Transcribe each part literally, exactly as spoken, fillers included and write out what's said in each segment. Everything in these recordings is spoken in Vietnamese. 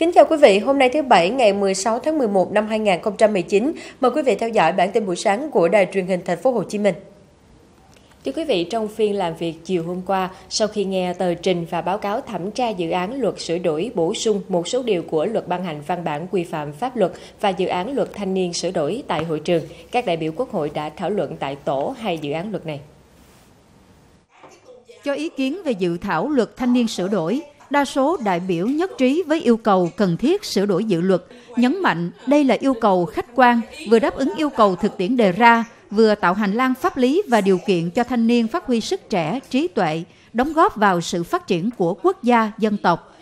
Kính chào quý vị, hôm nay thứ Bảy ngày mười sáu tháng mười một năm hai nghìn không trăm mười chín, mời quý vị theo dõi bản tin buổi sáng của Đài truyền hình Thành phố Hồ Chí Minh. Thưa quý vị, trong phiên làm việc chiều hôm qua, sau khi nghe tờ trình và báo cáo thẩm tra dự án luật sửa đổi bổ sung một số điều của luật ban hành văn bản quy phạm pháp luật và dự án luật thanh niên sửa đổi tại hội trường, các đại biểu Quốc hội đã thảo luận tại tổ hai dự án luật này. Cho ý kiến về dự thảo luật thanh niên sửa đổi, đa số đại biểu nhất trí với yêu cầu cần thiết sửa đổi dự luật, nhấn mạnh đây là yêu cầu khách quan, vừa đáp ứng yêu cầu thực tiễn đề ra, vừa tạo hành lang pháp lý và điều kiện cho thanh niên phát huy sức trẻ, trí tuệ, đóng góp vào sự phát triển của quốc gia, dân tộc.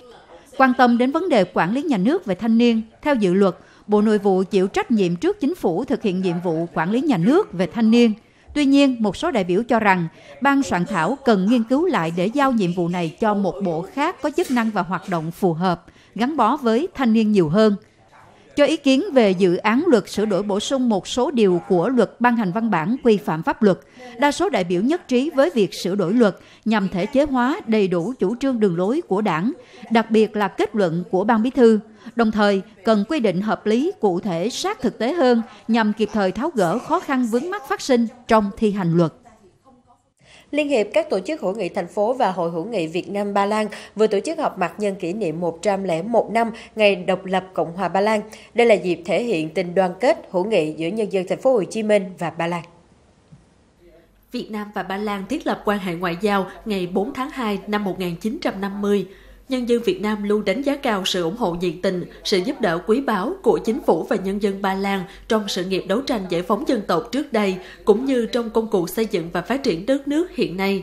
Quan tâm đến vấn đề quản lý nhà nước về thanh niên, theo dự luật, Bộ Nội vụ chịu trách nhiệm trước chính phủ thực hiện nhiệm vụ quản lý nhà nước về thanh niên. Tuy nhiên, một số đại biểu cho rằng, ban soạn thảo cần nghiên cứu lại để giao nhiệm vụ này cho một bộ khác có chức năng và hoạt động phù hợp, gắn bó với thanh niên nhiều hơn. Cho ý kiến về dự án luật sửa đổi bổ sung một số điều của luật ban hành văn bản quy phạm pháp luật, đa số đại biểu nhất trí với việc sửa đổi luật nhằm thể chế hóa đầy đủ chủ trương đường lối của Đảng, đặc biệt là kết luận của Ban Bí thư, đồng thời cần quy định hợp lý, cụ thể, sát thực tế hơn nhằm kịp thời tháo gỡ khó khăn vướng mắc phát sinh trong thi hành luật. Liên hiệp các tổ chức hữu nghị thành phố và Hội hữu nghị Việt Nam Ba Lan vừa tổ chức họp mặt nhân kỷ niệm một trăm lẻ một năm ngày độc lập Cộng hòa Ba Lan. Đây là dịp thể hiện tình đoàn kết hữu nghị giữa nhân dân thành phố Hồ Chí Minh và Ba Lan. Việt Nam và Ba Lan thiết lập quan hệ ngoại giao ngày bốn tháng hai năm một nghìn chín trăm năm mươi. Nhân dân Việt Nam luôn đánh giá cao sự ủng hộ nhiệt tình, sự giúp đỡ quý báu của chính phủ và nhân dân Ba Lan trong sự nghiệp đấu tranh giải phóng dân tộc trước đây, cũng như trong công cuộc xây dựng và phát triển đất nước hiện nay.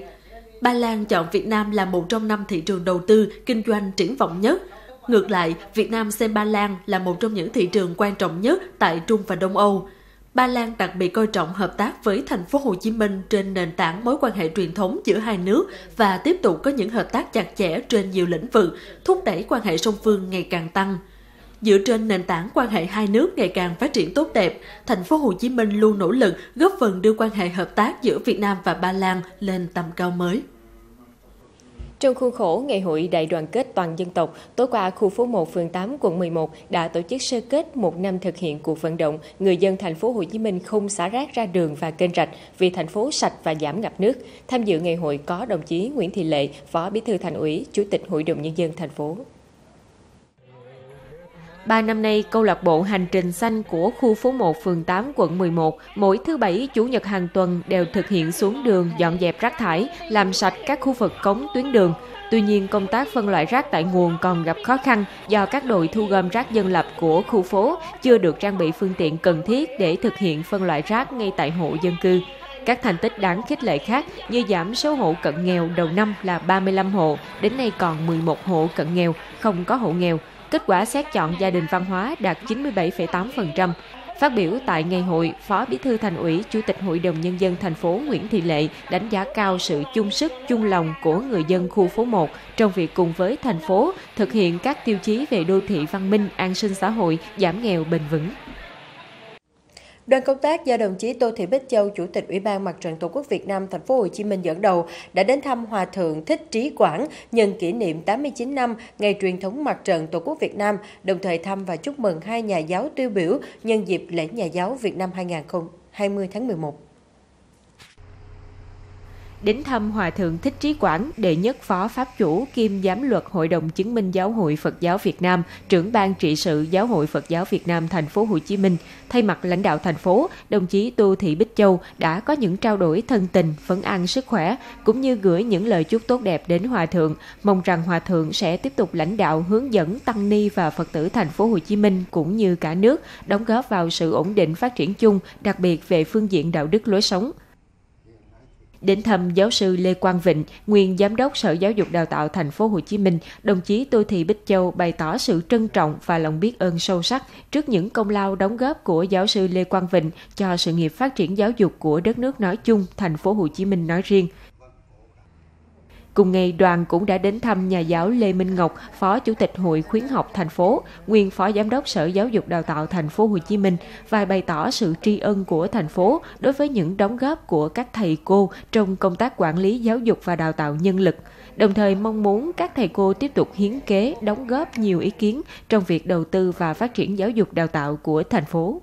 Ba Lan chọn Việt Nam là một trong năm thị trường đầu tư, kinh doanh triển vọng nhất. Ngược lại, Việt Nam xem Ba Lan là một trong những thị trường quan trọng nhất tại Trung và Đông Âu. Ba Lan đặc biệt coi trọng hợp tác với Thành phố Hồ Chí Minh trên nền tảng mối quan hệ truyền thống giữa hai nước và tiếp tục có những hợp tác chặt chẽ trên nhiều lĩnh vực, thúc đẩy quan hệ song phương ngày càng tăng. Dựa trên nền tảng quan hệ hai nước ngày càng phát triển tốt đẹp, Thành phố Hồ Chí Minh luôn nỗ lực góp phần đưa quan hệ hợp tác giữa Việt Nam và Ba Lan lên tầm cao mới. Trong khuôn khổ Ngày hội Đại đoàn kết toàn dân tộc, tối qua khu phố một, phường tám, quận mười một đã tổ chức sơ kết một năm thực hiện cuộc vận động người dân thành phố Hồ Chí Minh không xả rác ra đường và kênh rạch vì thành phố sạch và giảm ngập nước. Tham dự ngày hội có đồng chí Nguyễn Thị Lệ, Phó Bí thư Thành ủy, Chủ tịch Hội đồng Nhân dân thành phố. Ba năm nay, câu lạc bộ Hành trình xanh của khu phố một, phường tám, quận mười một, mỗi thứ Bảy, Chủ nhật hàng tuần đều thực hiện xuống đường dọn dẹp rác thải, làm sạch các khu vực cống tuyến đường. Tuy nhiên, công tác phân loại rác tại nguồn còn gặp khó khăn do các đội thu gom rác dân lập của khu phố chưa được trang bị phương tiện cần thiết để thực hiện phân loại rác ngay tại hộ dân cư. Các thành tích đáng khích lệ khác như giảm số hộ cận nghèo đầu năm là ba mươi lăm hộ, đến nay còn mười một hộ cận nghèo, không có hộ nghèo. Kết quả xét chọn gia đình văn hóa đạt chín mươi bảy phẩy tám phần trăm. Phát biểu tại ngày hội, Phó Bí thư Thành ủy, Chủ tịch Hội đồng Nhân dân thành phố Nguyễn Thị Lệ đánh giá cao sự chung sức, chung lòng của người dân khu phố một trong việc cùng với thành phố thực hiện các tiêu chí về đô thị văn minh, an sinh xã hội, giảm nghèo bền vững. Đoàn công tác do đồng chí Tô Thị Bích Châu, Chủ tịch Ủy ban Mặt trận Tổ quốc Việt Nam Thành phố Hồ Chí Minh dẫn đầu đã đến thăm Hòa thượng Thích Trí Quảng nhân kỷ niệm tám mươi chín năm ngày truyền thống Mặt trận Tổ quốc Việt Nam, đồng thời thăm và chúc mừng hai nhà giáo tiêu biểu nhân dịp lễ Nhà giáo Việt Nam hai nghìn không trăm hai mươi tháng mười một. Đến thăm Hòa thượng Thích Trí Quảng, đệ nhất Phó Pháp chủ kiêm Giám luật Hội đồng Chứng minh Giáo hội Phật giáo Việt Nam, trưởng ban trị sự Giáo hội Phật giáo Việt Nam Thành phố Hồ Chí Minh, thay mặt lãnh đạo thành phố, đồng chí Tô Thị Bích Châu đã có những trao đổi thân tình, vấn an sức khỏe, cũng như gửi những lời chúc tốt đẹp đến Hòa thượng, mong rằng Hòa thượng sẽ tiếp tục lãnh đạo hướng dẫn tăng ni và Phật tử Thành phố Hồ Chí Minh cũng như cả nước đóng góp vào sự ổn định phát triển chung, đặc biệt về phương diện đạo đức lối sống. Đến thăm giáo sư Lê Quang Vịnh, nguyên Giám đốc Sở Giáo dục Đào tạo Thành phố Hồ Chí Minh, đồng chí Tô Thị Bích Châu bày tỏ sự trân trọng và lòng biết ơn sâu sắc trước những công lao đóng góp của giáo sư Lê Quang Vịnh cho sự nghiệp phát triển giáo dục của đất nước nói chung, Thành phố Hồ Chí Minh nói riêng. Cùng ngày, đoàn cũng đã đến thăm nhà giáo Lê Minh Ngọc, Phó Chủ tịch Hội Khuyến học thành phố, nguyên Phó Giám đốc Sở Giáo dục Đào tạo Thành phố Hồ Chí Minh và bày tỏ sự tri ân của thành phố đối với những đóng góp của các thầy cô trong công tác quản lý giáo dục và đào tạo nhân lực. Đồng thời mong muốn các thầy cô tiếp tục hiến kế, đóng góp nhiều ý kiến trong việc đầu tư và phát triển giáo dục đào tạo của thành phố.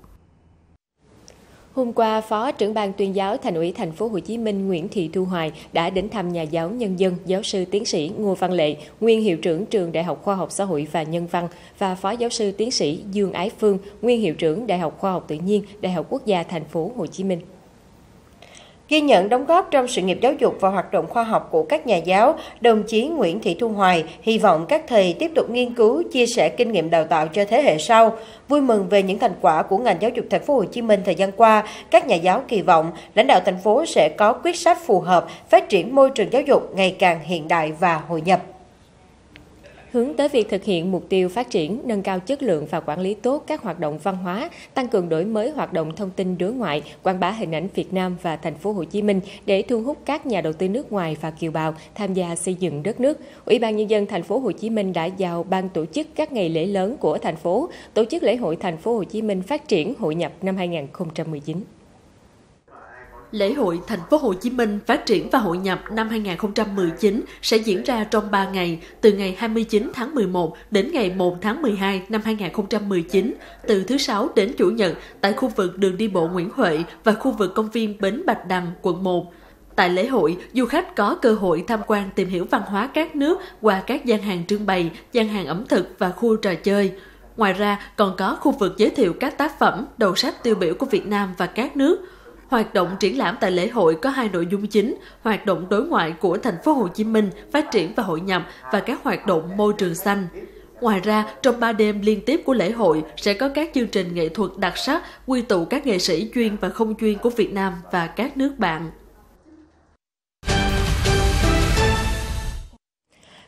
Hôm qua, Phó trưởng ban tuyên giáo Thành ủy Thành phố Hồ Chí Minh Nguyễn Thị Thu Hoài đã đến thăm nhà giáo nhân dân, giáo sư tiến sĩ Ngô Văn Lệ, nguyên hiệu trưởng trường Đại học Khoa học Xã hội và Nhân văn, và Phó giáo sư tiến sĩ Dương Ái Phương, nguyên hiệu trưởng Đại học Khoa học Tự nhiên, Đại học Quốc gia Thành phố Hồ Chí Minh. Ghi nhận đóng góp trong sự nghiệp giáo dục và hoạt động khoa học của các nhà giáo, đồng chí Nguyễn Thị Thu Hoài hy vọng các thầy tiếp tục nghiên cứu, chia sẻ kinh nghiệm đào tạo cho thế hệ sau. Vui mừng về những thành quả của ngành giáo dục Thành phố Hồ Chí Minh thời gian qua, các nhà giáo kỳ vọng lãnh đạo thành phố sẽ có quyết sách phù hợp, phát triển môi trường giáo dục ngày càng hiện đại và hội nhập. Hướng tới việc thực hiện mục tiêu phát triển, nâng cao chất lượng và quản lý tốt các hoạt động văn hóa, tăng cường đổi mới hoạt động thông tin đối ngoại, quảng bá hình ảnh Việt Nam và Thành phố Hồ Chí Minh để thu hút các nhà đầu tư nước ngoài và kiều bào tham gia xây dựng đất nước. Ủy ban Nhân dân Thành phố Hồ Chí Minh đã giao ban tổ chức các ngày lễ lớn của thành phố tổ chức lễ hội Thành phố Hồ Chí Minh phát triển hội nhập năm hai nghìn không trăm mười chín. Lễ hội Thành phố Hồ Chí Minh phát triển và hội nhập năm hai nghìn không trăm mười chín sẽ diễn ra trong ba ngày, từ ngày hai mươi chín tháng mười một đến ngày mùng một tháng mười hai năm hai nghìn không trăm mười chín, từ thứ Sáu đến Chủ nhật tại khu vực đường đi bộ Nguyễn Huệ và khu vực công viên Bến Bạch Đằng, quận một. Tại lễ hội, du khách có cơ hội tham quan tìm hiểu văn hóa các nước qua các gian hàng trưng bày, gian hàng ẩm thực và khu trò chơi. Ngoài ra, còn có khu vực giới thiệu các tác phẩm, đầu sách tiêu biểu của Việt Nam và các nước. Hoạt động triển lãm tại lễ hội có hai nội dung chính: hoạt động đối ngoại của Thành phố Hồ Chí Minh phát triển và hội nhập và các hoạt động môi trường xanh. Ngoài ra, trong ba đêm liên tiếp của lễ hội sẽ có các chương trình nghệ thuật đặc sắc quy tụ các nghệ sĩ chuyên và không chuyên của Việt Nam và các nước bạn.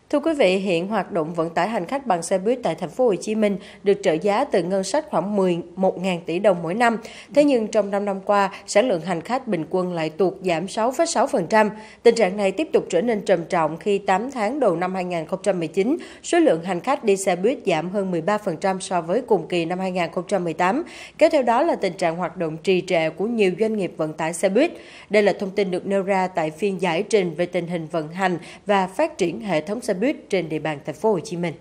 Thưa quý vị, hiện hoạt động vận tải hành khách bằng xe buýt tại Thành phố Hồ Chí Minh được trợ giá từ ngân sách khoảng mười một nghìn tỷ đồng mỗi năm. Thế nhưng trong năm năm qua, sản lượng hành khách bình quân lại tuột giảm sáu phẩy sáu phần trăm. Tình trạng này tiếp tục trở nên trầm trọng khi tám tháng đầu năm hai nghìn không trăm mười chín, số lượng hành khách đi xe buýt giảm hơn mười ba phần trăm so với cùng kỳ năm hai nghìn không trăm mười tám. Kéo theo đó là tình trạng hoạt động trì trệ của nhiều doanh nghiệp vận tải xe buýt. Đây là thông tin được nêu ra tại phiên giải trình về tình hình vận hành và phát triển hệ thống xe buýt trên địa bàn Thành phố Hồ Chí Minh.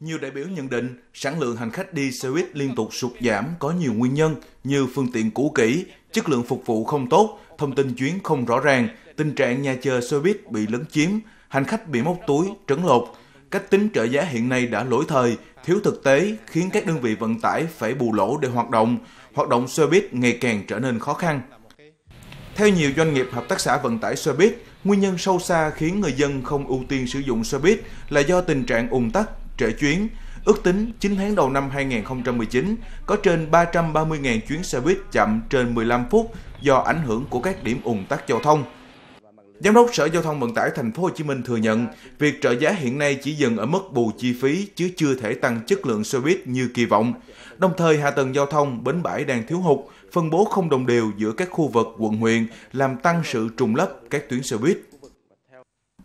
Nhiều đại biểu nhận định sản lượng hành khách đi xe buýt liên tục sụt giảm có nhiều nguyên nhân như phương tiện cũ kỹ, chất lượng phục vụ không tốt, thông tin chuyến không rõ ràng, tình trạng nhà chờ xe buýt bị lấn chiếm, hành khách bị móc túi, trấn lột. Cách tính trợ giá hiện nay đã lỗi thời, thiếu thực tế khiến các đơn vị vận tải phải bù lỗ để hoạt động, hoạt động xe buýt ngày càng trở nên khó khăn. Theo nhiều doanh nghiệp hợp tác xã vận tải xe buýt, nguyên nhân sâu xa khiến người dân không ưu tiên sử dụng xe buýt là do tình trạng ùn tắc, trễ chuyến. Ước tính chín tháng đầu năm hai nghìn không trăm mười chín, có trên ba trăm ba mươi nghìn chuyến xe buýt chậm trên mười lăm phút do ảnh hưởng của các điểm ùn tắc giao thông. Giám đốc Sở Giao thông Vận tải Thành phố Hồ Chí Minh thừa nhận, việc trợ giá hiện nay chỉ dừng ở mức bù chi phí chứ chưa thể tăng chất lượng xe buýt như kỳ vọng. Đồng thời, hạ tầng giao thông, bến bãi đang thiếu hụt, phân bố không đồng đều giữa các khu vực quận huyện làm tăng sự trùng lấp các tuyến xe buýt.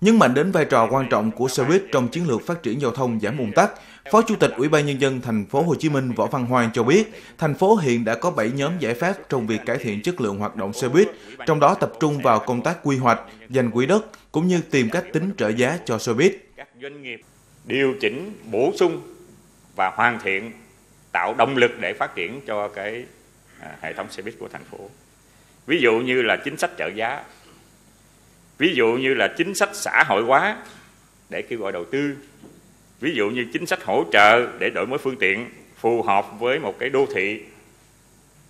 Nhấn mạnh đến vai trò quan trọng của xe buýt trong chiến lược phát triển giao thông giảm ùn tắc, Phó Chủ tịch Ủy ban Nhân dân Thành phố Hồ Chí Minh Võ Văn Hoan cho biết, thành phố hiện đã có bảy nhóm giải pháp trong việc cải thiện chất lượng hoạt động xe buýt, trong đó tập trung vào công tác quy hoạch, dành quỹ đất cũng như tìm cách tính trợ giá cho xe buýt. Các doanh nghiệp điều chỉnh, bổ sung và hoàn thiện, tạo động lực để phát triển cho cái hệ thống xe buýt của thành phố. Ví dụ như là chính sách trợ giá, ví dụ như là chính sách xã hội hóa để kêu gọi đầu tư, ví dụ như chính sách hỗ trợ để đổi mới phương tiện phù hợp với một cái đô thị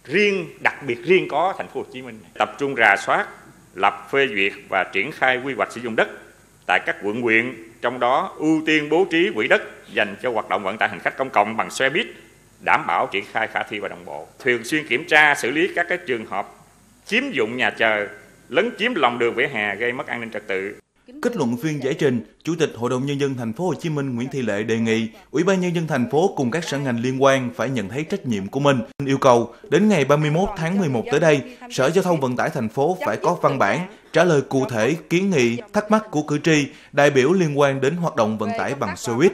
riêng, đặc biệt riêng có Thành phố Hồ Chí Minh. Tập trung rà soát, lập phê duyệt và triển khai quy hoạch sử dụng đất tại các quận huyện, trong đó ưu tiên bố trí quỹ đất dành cho hoạt động vận tải hành khách công cộng bằng xe buýt, đảm bảo triển khai khả thi và đồng bộ. Thường xuyên kiểm tra, xử lý các cái trường hợp chiếm dụng nhà chờ, lấn chiếm lòng đường vỉa hè gây mất an ninh trật tự. Kết luận phiên giải trình, Chủ tịch Hội đồng Nhân dân Thành phố Hồ Chí Minh Nguyễn Thị Lệ đề nghị Ủy ban Nhân dân Thành phố cùng các sở ngành liên quan phải nhận thấy trách nhiệm của mình. Yêu cầu đến ngày ba mươi mốt tháng mười một tới đây, Sở Giao thông Vận tải Thành phố phải có văn bản trả lời cụ thể kiến nghị, thắc mắc của cử tri, đại biểu liên quan đến hoạt động vận tải bằng xe buýt.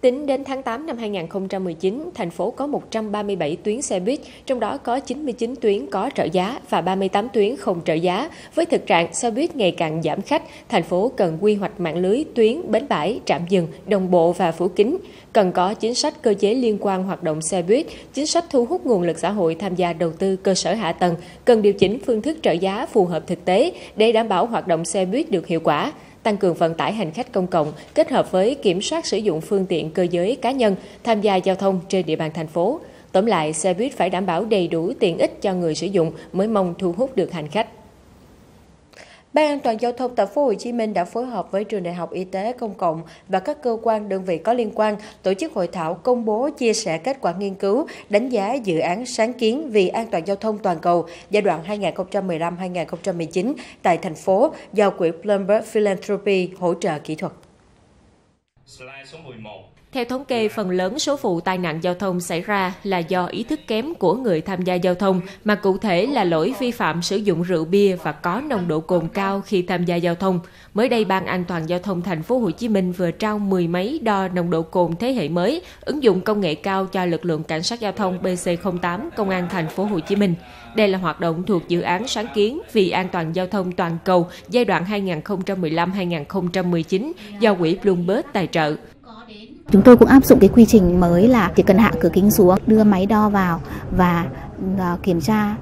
Tính đến tháng tám năm hai nghìn không trăm mười chín, thành phố có một trăm ba mươi bảy tuyến xe buýt, trong đó có chín mươi chín tuyến có trợ giá và ba mươi tám tuyến không trợ giá. Với thực trạng xe buýt ngày càng giảm khách, thành phố cần quy hoạch mạng lưới tuyến, bến bãi, trạm dừng, đồng bộ và phủ kín. Cần có chính sách cơ chế liên quan hoạt động xe buýt, chính sách thu hút nguồn lực xã hội tham gia đầu tư cơ sở hạ tầng, cần điều chỉnh phương thức trợ giá phù hợp thực tế để đảm bảo hoạt động xe buýt được hiệu quả. Tăng cường vận tải hành khách công cộng, kết hợp với kiểm soát sử dụng phương tiện cơ giới cá nhân tham gia giao thông trên địa bàn thành phố. Tóm lại, xe buýt phải đảm bảo đầy đủ tiện ích cho người sử dụng mới mong thu hút được hành khách. Ban An toàn giao thông Thành phố Hồ Chí Minh đã phối hợp với trường Đại học Y tế Công cộng và các cơ quan đơn vị có liên quan tổ chức hội thảo công bố chia sẻ kết quả nghiên cứu đánh giá dự án sáng kiến vì an toàn giao thông toàn cầu giai đoạn hai nghìn không trăm mười lăm đến hai nghìn không trăm mười chín tại thành phố do quỹ Bloomberg Philanthropy hỗ trợ kỹ thuật. Theo thống kê, phần lớn số vụ tai nạn giao thông xảy ra là do ý thức kém của người tham gia giao thông, mà cụ thể là lỗi vi phạm sử dụng rượu bia và có nồng độ cồn cao khi tham gia giao thông. Mới đây, Ban An toàn giao thông Thành phố Hồ Chí Minh vừa trao mười máy đo nồng độ cồn thế hệ mới, ứng dụng công nghệ cao cho lực lượng cảnh sát giao thông B C không tám Công an Thành phố Hồ Chí Minh. Đây là hoạt động thuộc dự án sáng kiến vì an toàn giao thông toàn cầu giai đoạn hai nghìn không trăm mười lăm đến hai nghìn không trăm mười chín do quỹ Bloomberg tài trợ. Chúng tôi cũng áp dụng cái quy trình mới là chỉ cần hạ cửa kính xuống, đưa máy đo vào và kiểm tra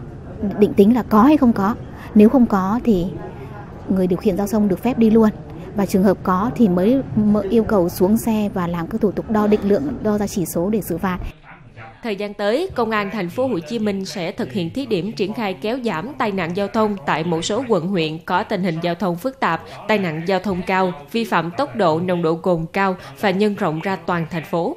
định tính là có hay không có. Nếu không có thì người điều khiển giao thông được phép đi luôn. Và trường hợp có thì mới yêu cầu xuống xe và làm các thủ tục đo định lượng, đo ra chỉ số để xử phạt. Thời gian tới, Công an Thành phố Hồ Chí Minh sẽ thực hiện thí điểm triển khai kéo giảm tai nạn giao thông tại một số quận huyện có tình hình giao thông phức tạp, tai nạn giao thông cao, vi phạm tốc độ, nồng độ cồn cao và nhân rộng ra toàn thành phố.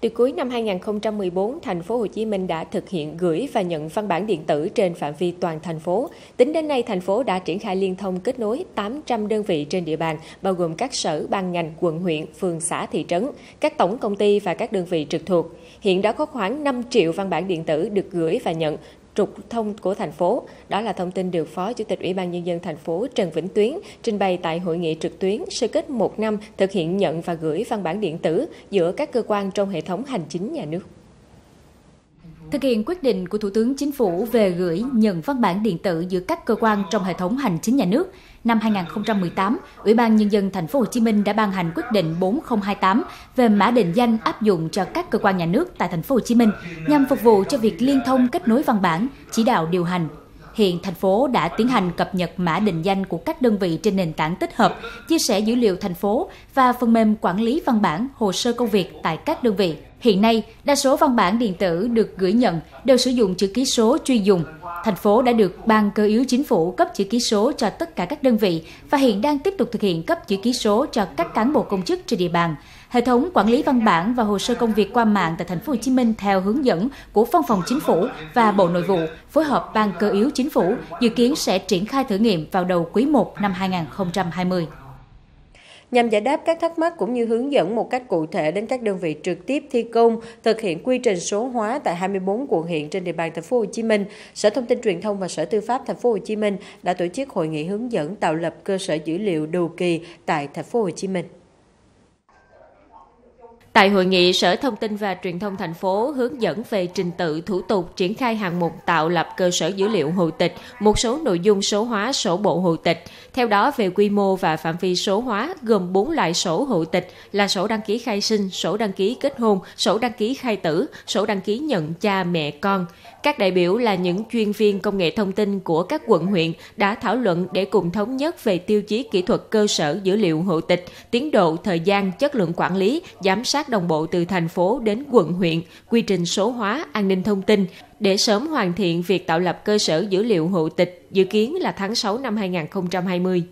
Từ cuối năm hai nghìn không trăm mười bốn, Thành phố Hồ Chí Minh đã thực hiện gửi và nhận văn bản điện tử trên phạm vi toàn thành phố. Tính đến nay, thành phố đã triển khai liên thông kết nối tám trăm đơn vị trên địa bàn, bao gồm các sở, ban ngành, quận huyện, phường xã, thị trấn, các tổng công ty và các đơn vị trực thuộc. Hiện đã có khoảng năm triệu văn bản điện tử được gửi và nhận trục thông của thành phố. Đó là thông tin được Phó Chủ tịch Ủy ban Nhân dân thành phố Trần Vĩnh Tuyến trình bày tại hội nghị trực tuyến sơ kết một năm thực hiện nhận và gửi văn bản điện tử giữa các cơ quan trong hệ thống hành chính nhà nước. Thực hiện quyết định của Thủ tướng Chính phủ về gửi nhận văn bản điện tử giữa các cơ quan trong hệ thống hành chính nhà nước, năm hai nghìn không trăm mười tám, Ủy ban Nhân dân Thành phố Hồ Chí Minh đã ban hành quyết định bốn không hai tám về mã định danh áp dụng cho các cơ quan nhà nước tại Thành phố Hồ Chí Minh nhằm phục vụ cho việc liên thông kết nối văn bản, chỉ đạo điều hành. Hiện thành phố đã tiến hành cập nhật mã định danh của các đơn vị trên nền tảng tích hợp, chia sẻ dữ liệu thành phố và phần mềm quản lý văn bản, hồ sơ công việc tại các đơn vị. Hiện nay, đa số văn bản điện tử được gửi nhận đều sử dụng chữ ký số chuyên dùng. Thành phố đã được Ban Cơ yếu Chính phủ cấp chữ ký số cho tất cả các đơn vị và hiện đang tiếp tục thực hiện cấp chữ ký số cho các cán bộ công chức trên địa bàn. Hệ thống quản lý văn bản và hồ sơ công việc qua mạng tại Thành phố Hồ Chí Minh theo hướng dẫn của Văn phòng Chính phủ và Bộ Nội vụ phối hợp Ban Cơ yếu Chính phủ dự kiến sẽ triển khai thử nghiệm vào đầu quý một năm hai nghìn không trăm hai mươi. Nhằm giải đáp các thắc mắc cũng như hướng dẫn một cách cụ thể đến các đơn vị trực tiếp thi công thực hiện quy trình số hóa tại hai mươi bốn quận huyện trên địa bàn Thành phố Hồ Chí Minh, Sở Thông tin Truyền thông và Sở Tư pháp Thành phố Hồ Chí Minh đã tổ chức hội nghị hướng dẫn tạo lập cơ sở dữ liệu đầu kỳ tại Thành phố Hồ Chí Minh. Tại hội nghị, Sở Thông tin và Truyền thông thành phố hướng dẫn về trình tự thủ tục triển khai hạng mục tạo lập cơ sở dữ liệu hộ tịch, một số nội dung số hóa sổ bộ hộ tịch. Theo đó, về quy mô và phạm vi số hóa gồm bốn loại sổ hộ tịch là sổ đăng ký khai sinh, sổ đăng ký kết hôn, sổ đăng ký khai tử, sổ đăng ký nhận cha mẹ con. Các đại biểu là những chuyên viên công nghệ thông tin của các quận huyện đã thảo luận để cùng thống nhất về tiêu chí kỹ thuật cơ sở dữ liệu hộ tịch, tiến độ, thời gian, chất lượng quản lý, giám sát đồng bộ từ thành phố đến quận huyện, quy trình số hóa, an ninh thông tin để sớm hoàn thiện việc tạo lập cơ sở dữ liệu hộ tịch dự kiến là tháng sáu năm hai nghìn không trăm hai mươi.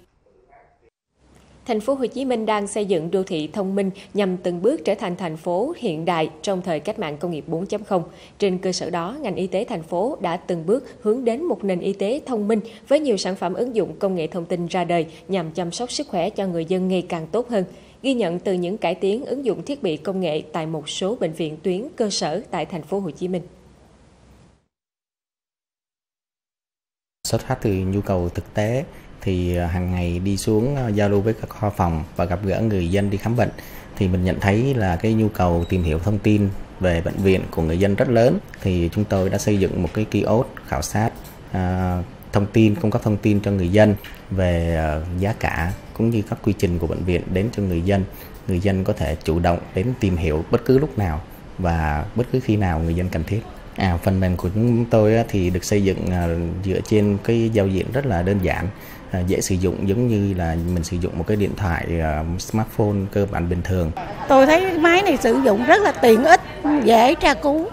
Thành phố Hồ Chí Minh đang xây dựng đô thị thông minh nhằm từng bước trở thành thành phố hiện đại trong thời cách mạng công nghiệp bốn chấm không. Trên cơ sở đó, ngành y tế thành phố đã từng bước hướng đến một nền y tế thông minh với nhiều sản phẩm ứng dụng công nghệ thông tin ra đời nhằm chăm sóc sức khỏe cho người dân ngày càng tốt hơn. Ghi nhận từ những cải tiến ứng dụng thiết bị công nghệ tại một số bệnh viện tuyến cơ sở tại Thành phố Hồ Chí Minh. Xuất phát từ nhu cầu thực tế, thì hàng ngày đi xuống giao lưu với các khoa phòng và gặp gỡ người dân đi khám bệnh thì mình nhận thấy là cái nhu cầu tìm hiểu thông tin về bệnh viện của người dân rất lớn, thì chúng tôi đã xây dựng một cái kiosk khảo sát à, thông tin, cung cấp thông tin cho người dân về giá cả cũng như các quy trình của bệnh viện đến cho người dân. Người dân có thể chủ động đến tìm hiểu bất cứ lúc nào và bất cứ khi nào người dân cần thiết. À, phần mềm của chúng tôi thì được xây dựng dựa trên cái giao diện rất là đơn giản, dễ sử dụng giống như là mình sử dụng một cái điện thoại smartphone cơ bản bình thường. Tôi thấy máy này sử dụng rất là tiện ích, dễ tra cứu,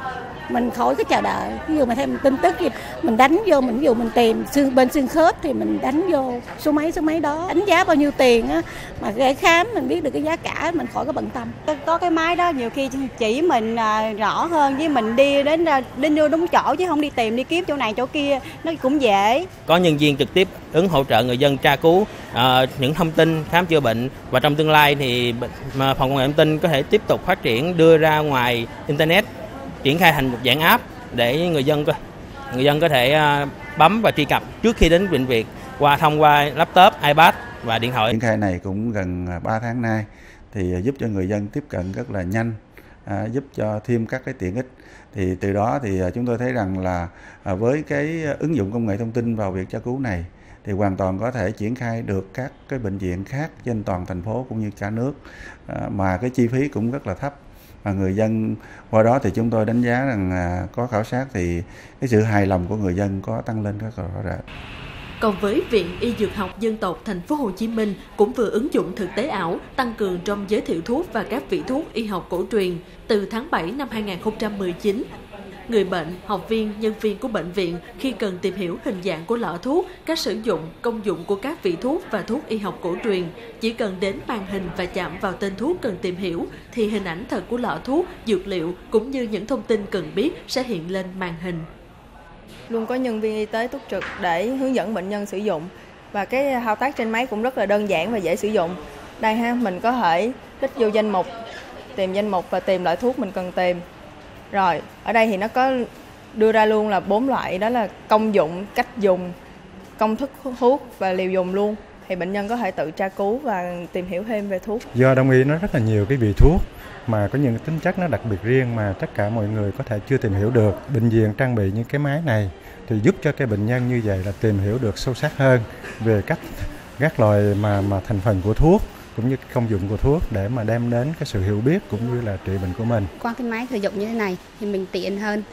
mình khỏi cái chờ đợi. Ví dụ mà thêm tin tức gì, mình đánh vô, mình ví dụ mình tìm xương bên xương khớp thì mình đánh vô số máy số máy đó, đánh giá bao nhiêu tiền á, mà để khám mình biết được cái giá cả, mình khỏi cái bận tâm. Có cái máy đó nhiều khi chỉ mình rõ hơn, với mình đi đến đến đưa đúng chỗ chứ không đi tìm đi kiếm chỗ này chỗ kia, nó cũng dễ. Có nhân viên trực tiếp ứng hỗ trợ người dân tra cứu à, những thông tin khám chữa bệnh, và trong tương lai thì mà phòng công nghệ thông tin có thể tiếp tục phát triển đưa ra ngoài internet, triển khai thành một dạng app để người dân người dân có thể bấm và truy cập trước khi đến bệnh viện qua thông qua laptop, iPad và điện thoại. Triển khai này cũng gần ba tháng nay thì giúp cho người dân tiếp cận rất là nhanh, giúp cho thêm các cái tiện ích. Thì từ đó thì chúng tôi thấy rằng là với cái ứng dụng công nghệ thông tin vào việc tra cứu này thì hoàn toàn có thể triển khai được các cái bệnh viện khác trên toàn thành phố cũng như cả nước, mà cái chi phí cũng rất là thấp. Mà người dân qua đó thì chúng tôi đánh giá rằng có khảo sát thì cái sự hài lòng của người dân có tăng lên rất rõ rệt. Còn với Viện Y Dược học Dân tộc Thành phố Hồ Chí Minh cũng vừa ứng dụng thực tế ảo tăng cường trong giới thiệu thuốc và các vị thuốc y học cổ truyền từ tháng bảy năm hai nghìn không trăm mười chín. Người bệnh, học viên, nhân viên của bệnh viện khi cần tìm hiểu hình dạng của lọ thuốc, cách sử dụng, công dụng của các vị thuốc và thuốc y học cổ truyền, chỉ cần đến màn hình và chạm vào tên thuốc cần tìm hiểu thì hình ảnh thật của lọ thuốc, dược liệu cũng như những thông tin cần biết sẽ hiện lên màn hình. Luôn có nhân viên y tế túc trực để hướng dẫn bệnh nhân sử dụng, và cái thao tác trên máy cũng rất là đơn giản và dễ sử dụng. Đây ha, mình có thể tích vô danh mục, tìm danh mục và tìm loại thuốc mình cần tìm. Rồi, ở đây thì nó có đưa ra luôn là bốn loại, đó là công dụng, cách dùng, công thức thuốc và liều dùng luôn. Thì bệnh nhân có thể tự tra cứu và tìm hiểu thêm về thuốc. Do đông y nó rất là nhiều cái vị thuốc mà có những tính chất nó đặc biệt riêng mà tất cả mọi người có thể chưa tìm hiểu được. Bệnh viện trang bị những cái máy này thì giúp cho cái bệnh nhân như vậy là tìm hiểu được sâu sắc hơn về các các loại mà mà thành phần của thuốc, cũng như công dụng của thuốc để mà đem đến cái sự hiểu biết cũng như là trị bệnh của mình. Qua cái máy sử dụng như thế này thì mình tiện hơn,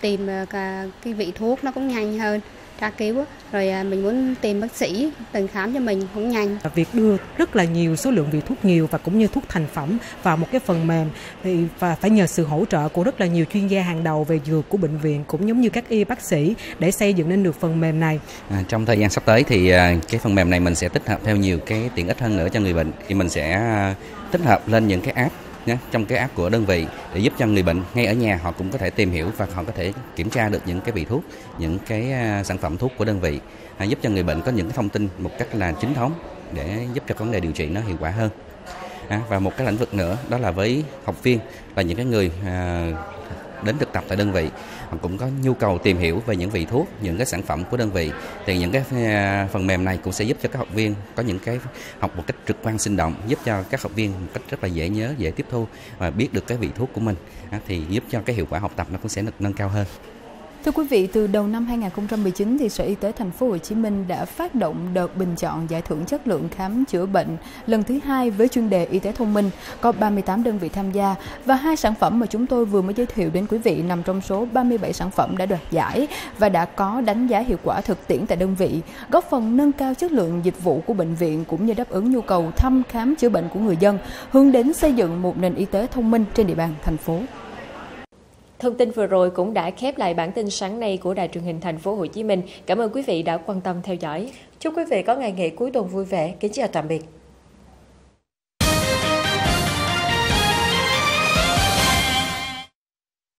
tìm cái vị thuốc nó cũng nhanh hơn, tra cứu, rồi mình muốn tìm bác sĩ từng khám cho mình cũng nhanh. Việc đưa rất là nhiều số lượng vị thuốc nhiều và cũng như thuốc thành phẩm vào một cái phần mềm thì và phải nhờ sự hỗ trợ của rất là nhiều chuyên gia hàng đầu về dược của bệnh viện cũng giống như các y bác sĩ để xây dựng nên được phần mềm này. À, trong thời gian sắp tới thì cái phần mềm này mình sẽ tích hợp theo nhiều cái tiện ích hơn nữa cho người bệnh, thì mình sẽ tích hợp lên những cái app nhé, trong cái app của đơn vị để giúp cho người bệnh ngay ở nhà họ cũng có thể tìm hiểu và họ có thể kiểm tra được những cái vị thuốc, những cái sản phẩm thuốc của đơn vị, à, giúp cho người bệnh có những cái thông tin một cách là chính thống để giúp cho vấn đề điều trị nó hiệu quả hơn. À, và một cái lĩnh vực nữa đó là với học viên và những cái người à, đến thực tập tại đơn vị họ cũng có nhu cầu tìm hiểu về những vị thuốc, những cái sản phẩm của đơn vị thì những cái phần mềm này cũng sẽ giúp cho các học viên có những cái học một cách trực quan sinh động, giúp cho các học viên một cách rất là dễ nhớ, dễ tiếp thu và biết được cái vị thuốc của mình, thì giúp cho cái hiệu quả học tập nó cũng sẽ được nâng cao hơn. Thưa quý vị, từ đầu năm hai nghìn không trăm mười chín thì Sở Y tế Thành phố Hồ Chí Minh đã phát động đợt bình chọn giải thưởng chất lượng khám chữa bệnh lần thứ hai với chuyên đề y tế thông minh, có ba mươi tám đơn vị tham gia và hai sản phẩm mà chúng tôi vừa mới giới thiệu đến quý vị nằm trong số ba mươi bảy sản phẩm đã đoạt giải và đã có đánh giá hiệu quả thực tiễn tại đơn vị, góp phần nâng cao chất lượng dịch vụ của bệnh viện cũng như đáp ứng nhu cầu thăm khám chữa bệnh của người dân, hướng đến xây dựng một nền y tế thông minh trên địa bàn thành phố. Thông tin vừa rồi cũng đã khép lại bản tin sáng nay của Đài Truyền hình Thành phố Hồ Chí Minh. Cảm ơn quý vị đã quan tâm theo dõi. Chúc quý vị có ngày nghỉ cuối tuần vui vẻ. Kính chào tạm biệt.